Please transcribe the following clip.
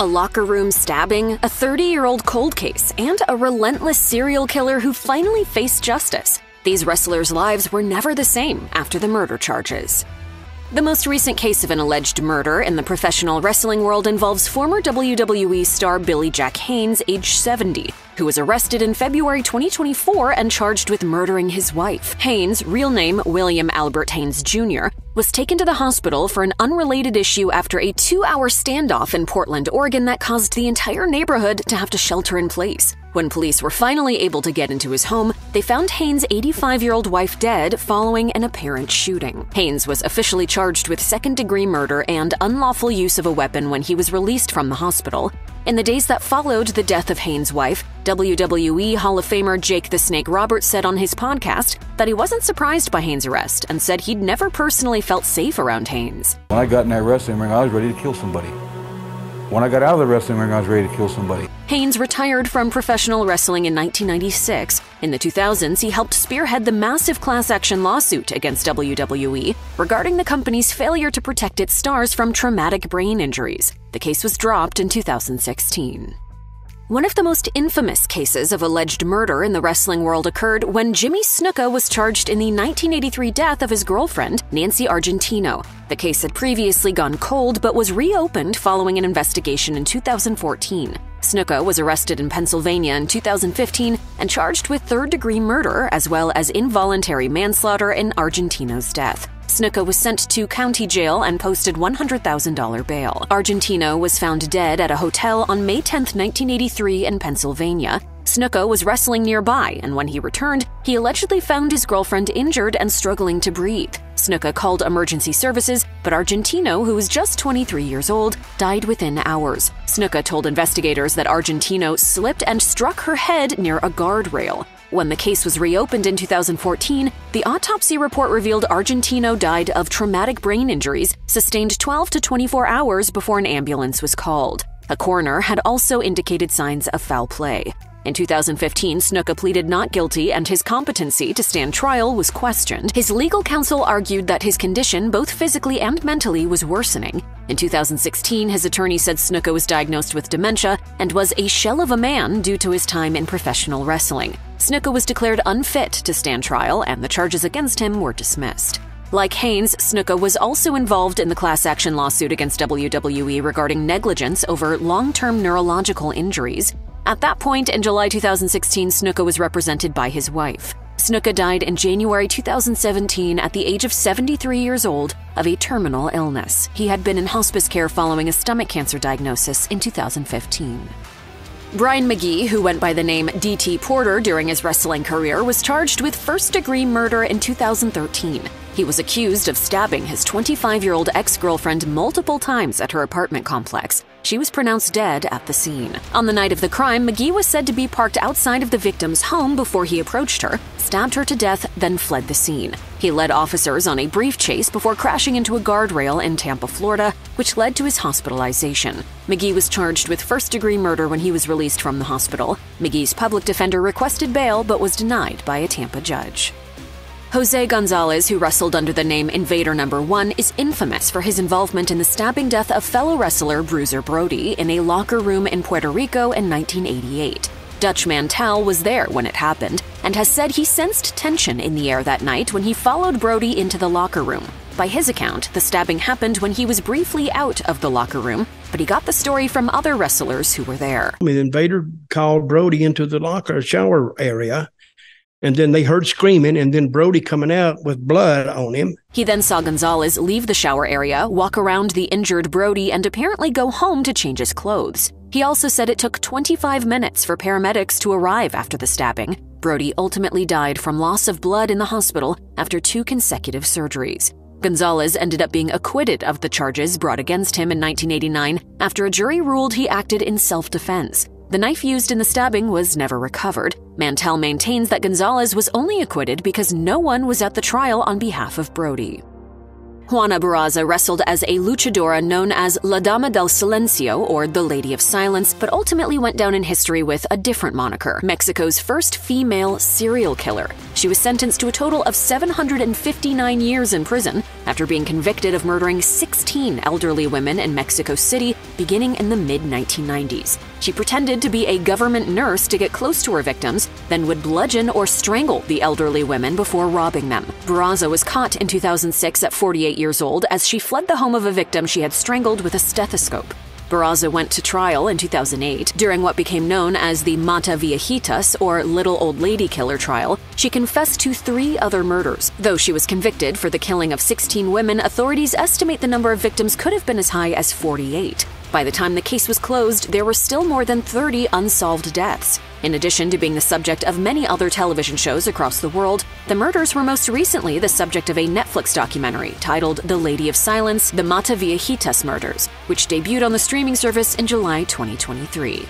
a locker room stabbing, a 30-year-old cold case, and a relentless serial killer who finally faced justice. These wrestlers' lives were never the same after the murder charges. The most recent case of an alleged murder in the professional wrestling world involves former WWE star Billy Jack Haynes, age 70, who was arrested in February 2024 and charged with murdering his wife. Haynes, real name William Albert Haynes Jr., was taken to the hospital for an unrelated issue after a 2-hour standoff in Portland, Oregon that caused the entire neighborhood to have to shelter in place. When police were finally able to get into his home, they found Haynes' 85-year-old wife dead following an apparent shooting. Haynes was officially charged with second-degree murder and unlawful use of a weapon when he was released from the hospital. In the days that followed the death of Haynes' wife, WWE Hall of Famer Jake the Snake Roberts said on his podcast that he wasn't surprised by Haynes' arrest and said he'd never personally felt safe around Haynes. When I got in that wrestling ring, I was ready to kill somebody. When I got out of the wrestling ring, I was ready to kill somebody. Haynes retired from professional wrestling in 1996. In the 2000s, he helped spearhead the massive class action lawsuit against WWE regarding the company's failure to protect its stars from traumatic brain injuries. The case was dropped in 2016. One of the most infamous cases of alleged murder in the wrestling world occurred when Jimmy Snuka was charged in the 1983 death of his girlfriend, Nancy Argentino. The case had previously gone cold but was reopened following an investigation in 2014. Snuka was arrested in Pennsylvania in 2015 and charged with third-degree murder as well as involuntary manslaughter in Argentino's death. Snuka was sent to county jail and posted $100,000 bail. Argentino was found dead at a hotel on May 10, 1983 in Pennsylvania. Snuka was wrestling nearby, and when he returned, he allegedly found his girlfriend injured and struggling to breathe. Snuka called emergency services, but Argentino, who was just 23 years old, died within hours. Snuka told investigators that Argentino slipped and struck her head near a guardrail. When the case was reopened in 2014, the autopsy report revealed Argentino died of traumatic brain injuries sustained 12 to 24 hours before an ambulance was called. A coroner had also indicated signs of foul play. In 2015, Snuka pleaded not guilty and his competency to stand trial was questioned. His legal counsel argued that his condition, both physically and mentally, was worsening. In 2016, his attorney said Snuka was diagnosed with dementia and was a shell of a man due to his time in professional wrestling. Snuka was declared unfit to stand trial and the charges against him were dismissed. Like Haynes, Snuka was also involved in the class action lawsuit against WWE regarding negligence over long-term neurological injuries. At that point, in July 2016, Snuka was represented by his wife. Snuka died in January 2017 at the age of 73 years old of a terminal illness. He had been in hospice care following a stomach cancer diagnosis in 2015. Brian McGee, who went by the name D.T. Porter during his wrestling career, was charged with first-degree murder in 2013. He was accused of stabbing his 25-year-old ex-girlfriend multiple times at her apartment complex. She was pronounced dead at the scene. On the night of the crime, McGee was said to be parked outside of the victim's home before he approached her, stabbed her to death, then fled the scene. He led officers on a brief chase before crashing into a guardrail in Tampa, Florida, which led to his hospitalization. McGee was charged with first-degree murder when he was released from the hospital. McGee's public defender requested bail but was denied by a Tampa judge. Jose Gonzalez, who wrestled under the name Invader No. 1, is infamous for his involvement in the stabbing death of fellow wrestler Bruiser Brody in a locker room in Puerto Rico in 1988. Dutch Mantel was there when it happened and has said he sensed tension in the air that night when he followed Brody into the locker room. By his account, the stabbing happened when he was briefly out of the locker room, but he got the story from other wrestlers who were there. I mean, Invader called Brody into the locker shower area, and then they heard screaming and then Brody coming out with blood on him. He then saw Gonzalez leave the shower area, walk around the injured Brody, and apparently go home to change his clothes. He also said it took 25 minutes for paramedics to arrive after the stabbing. Brody ultimately died from loss of blood in the hospital after 2 consecutive surgeries. Gonzalez ended up being acquitted of the charges brought against him in 1989 after a jury ruled he acted in self-defense. The knife used in the stabbing was never recovered. Mantel maintains that Gonzalez was only acquitted because no one was at the trial on behalf of Brody. Juana Barraza wrestled as a luchadora known as La Dama del Silencio, or the Lady of Silence, but ultimately went down in history with a different moniker, Mexico's first female serial killer. She was sentenced to a total of 759 years in prison after being convicted of murdering 16 elderly women in Mexico City beginning in the mid-1990s. She pretended to be a government nurse to get close to her victims, then would bludgeon or strangle the elderly women before robbing them. Barraza was caught in 2006 at 48 years old as she fled the home of a victim she had strangled with a stethoscope. Barraza went to trial in 2008. During what became known as the Mataviejitas, or Little Old Lady Killer trial, she confessed to 3 other murders. Though she was convicted for the killing of 16 women, authorities estimate the number of victims could have been as high as 48. By the time the case was closed, there were still more than 30 unsolved deaths. In addition to being the subject of many other television shows across the world, the murders were most recently the subject of a Netflix documentary titled The Lady of Silence, The Mataviejitas Murders, which debuted on the streaming service in July 2023.